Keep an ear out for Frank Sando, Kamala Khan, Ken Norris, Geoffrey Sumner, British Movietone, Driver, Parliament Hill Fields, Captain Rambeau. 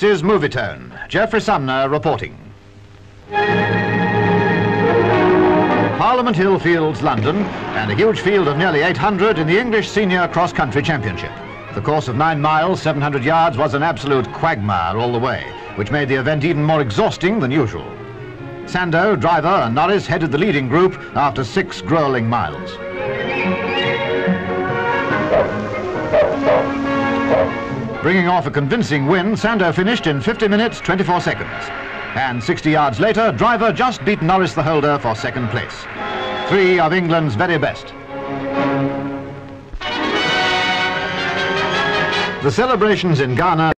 This is Movietone. Geoffrey Sumner reporting. Parliament Hill Fields, London, and a huge field of nearly 800 in the English Senior Cross-Country Championship. The course of 9 miles, 700 yards, was an absolute quagmire all the way, which made the event even more exhausting than usual. Sando, Driver and Norris headed the leading group after 6 gruelling miles. Bringing off a convincing win, Sando finished in 50 minutes, 24 seconds. And 60 yards later, Driver just beat Norris the holder for second place. 3 of England's very best. The celebrations in Ghana